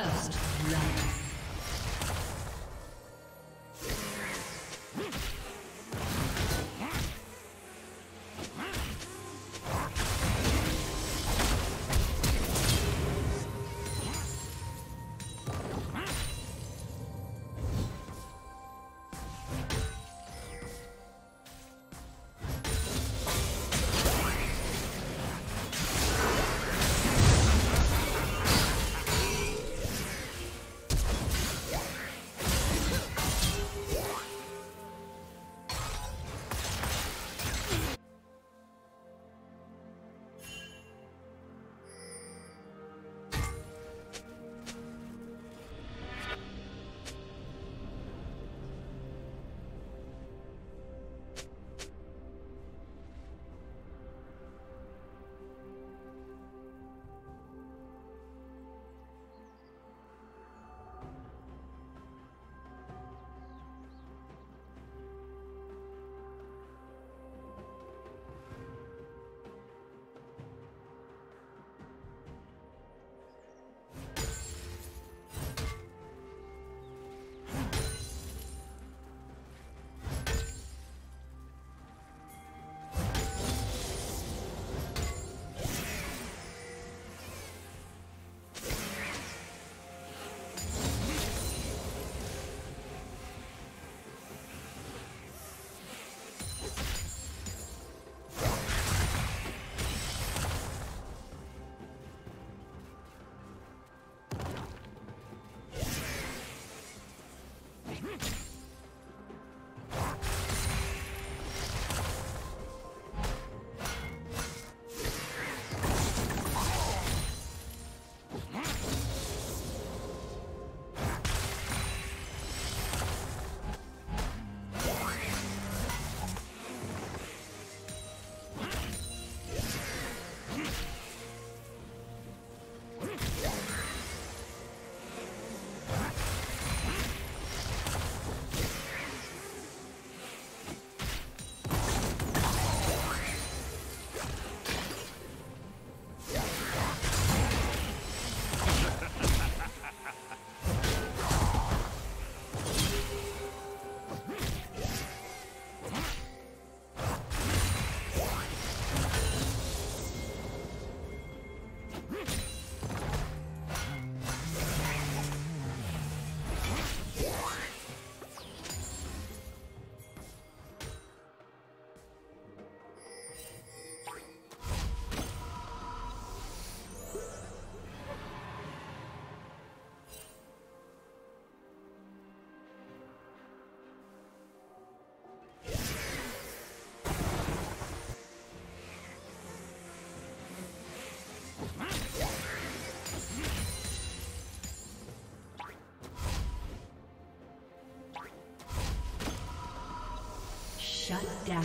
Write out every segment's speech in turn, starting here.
First love. Shut down.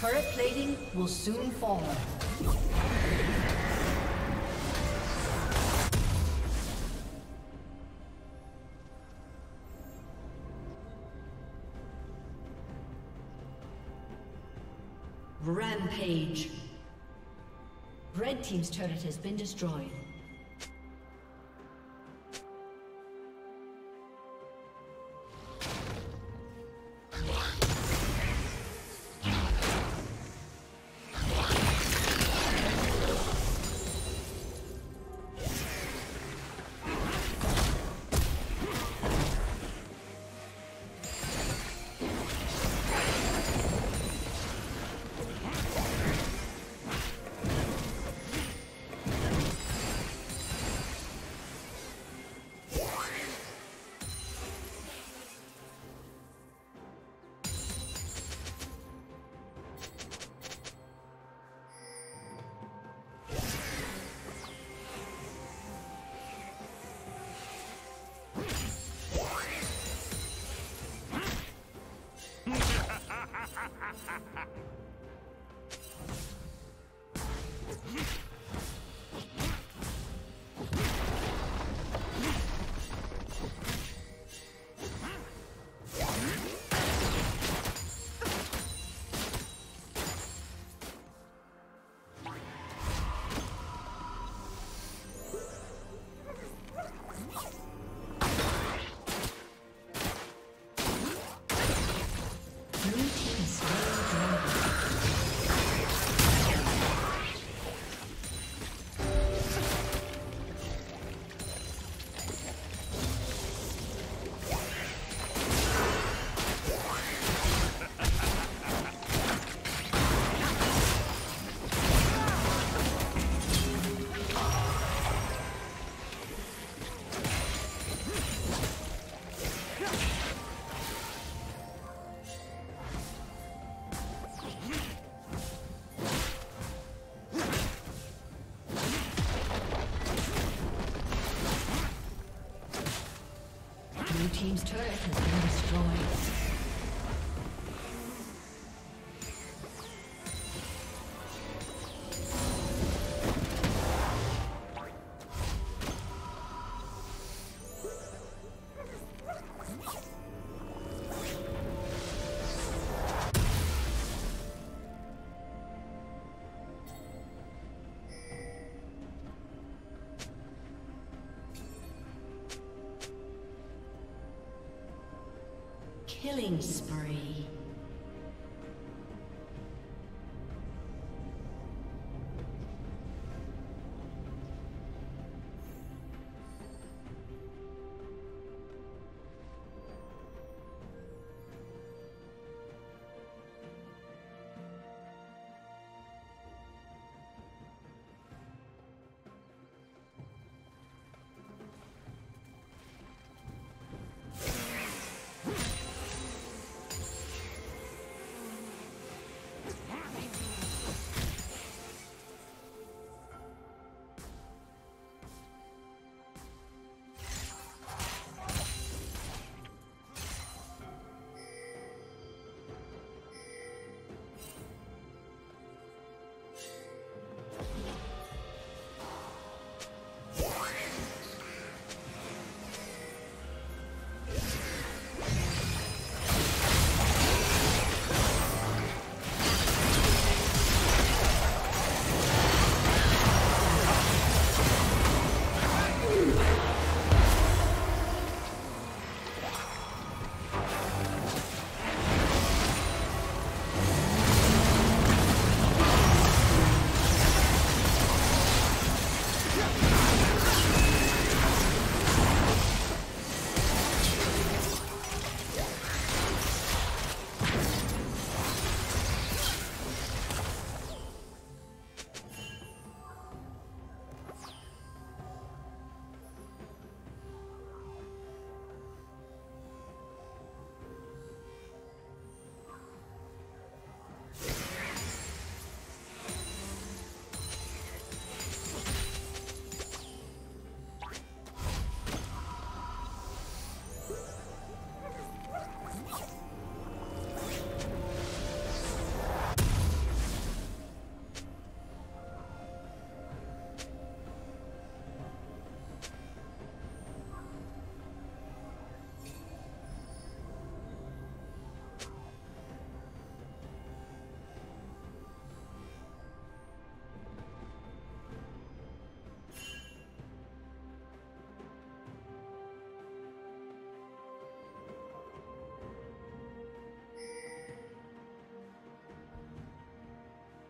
Turret plating will soon fall. Rampage. Red team's turret has been destroyed. Blue team's turret has been destroyed. Killing spree.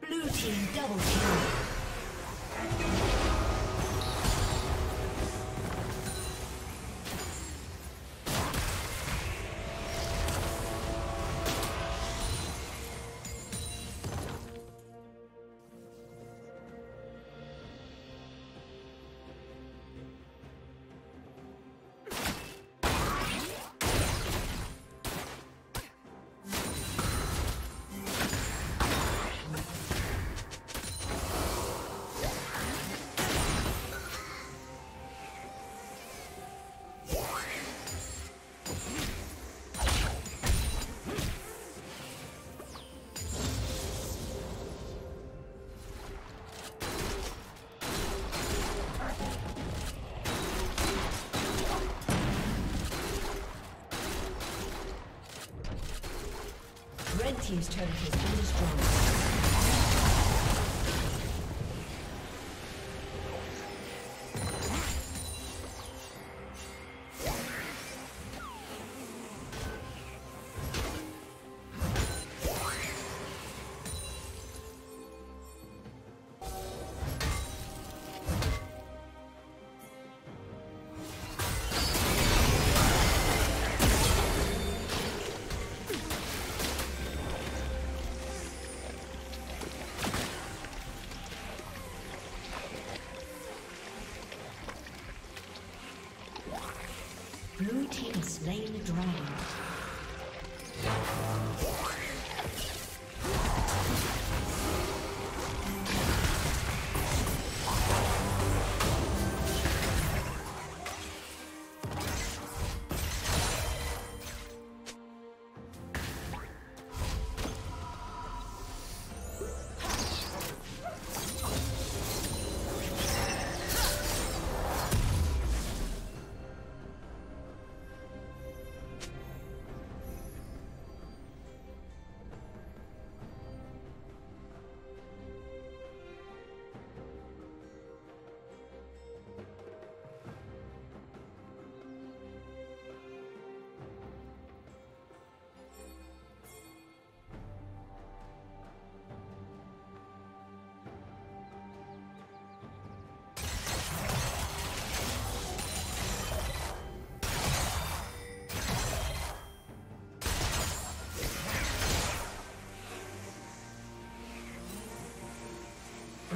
Blue team double kill. Team's turret has been destroyed.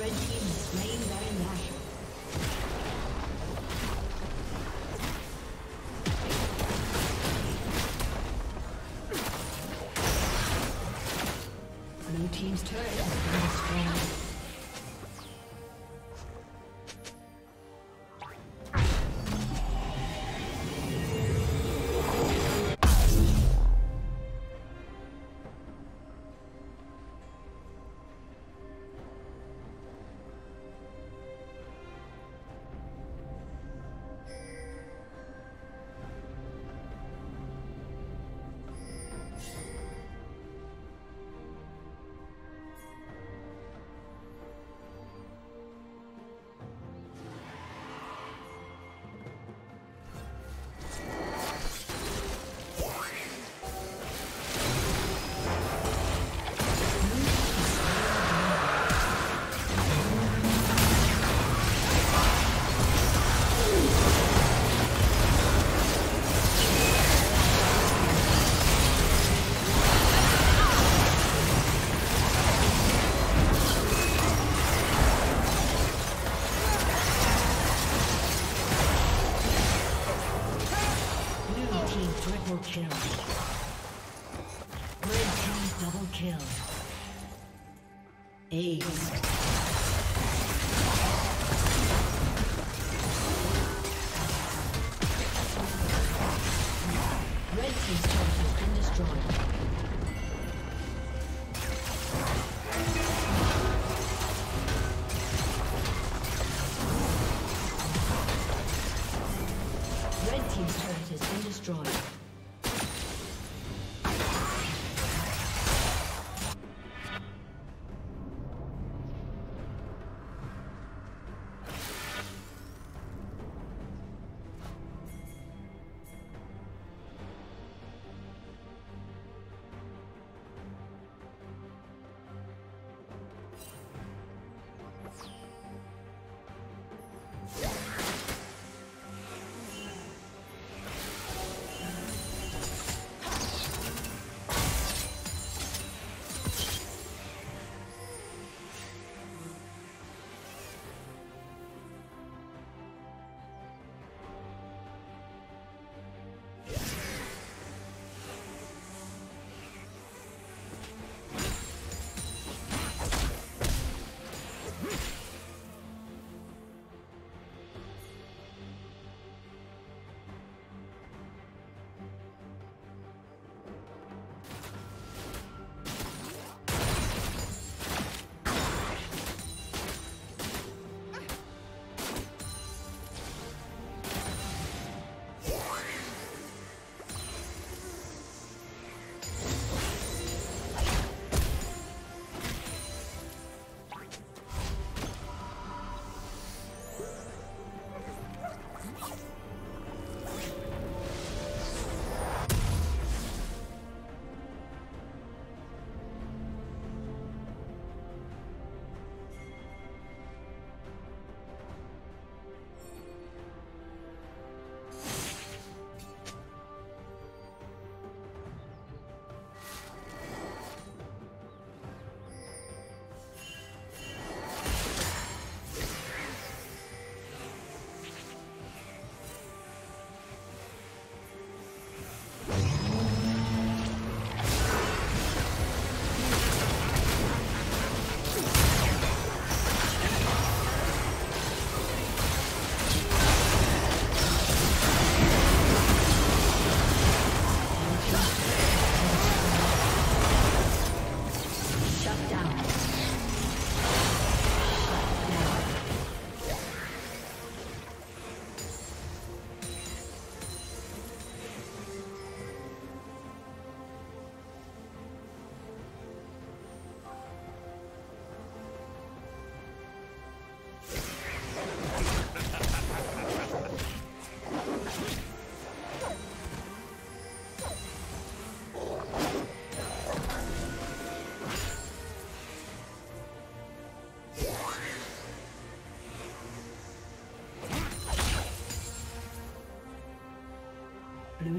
Red team is slain by Nashor. Blue team's turret has been destroyed. Kill. Red team double kill. Ace. Red team's turret has been destroyed. Blue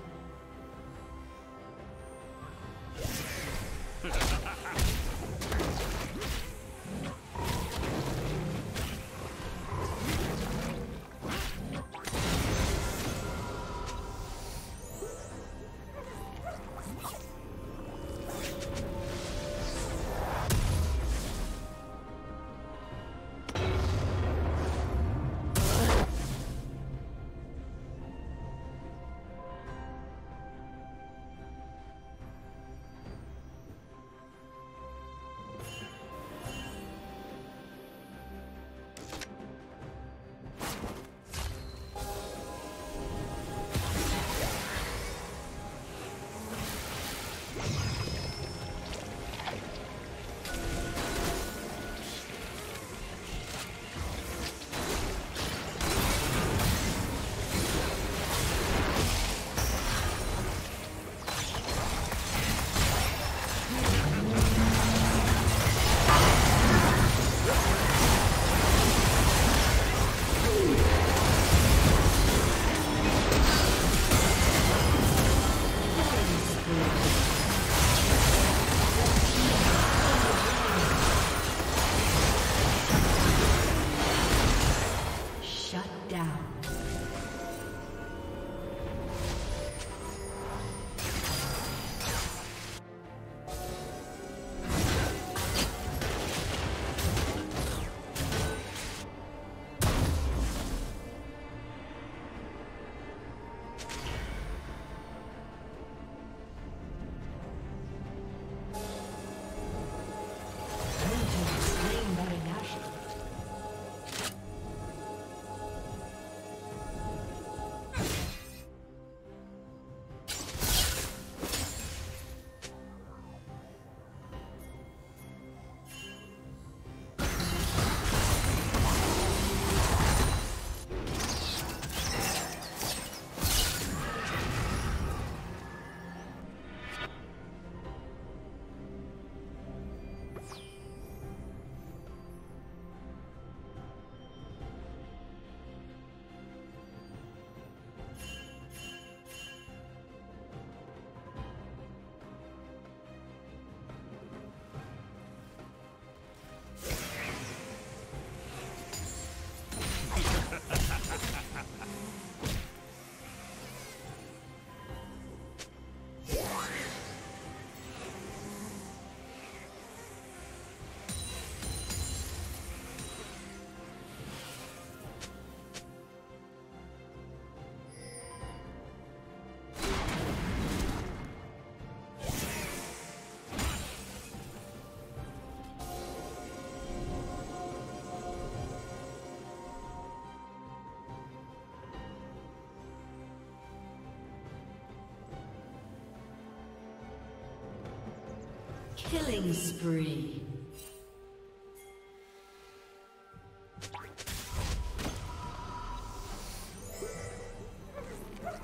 Killing spree. Red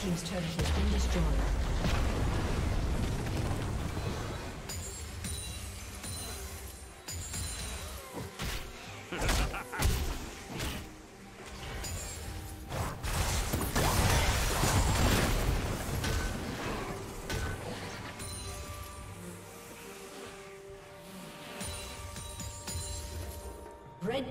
team's turret has been destroyed. Red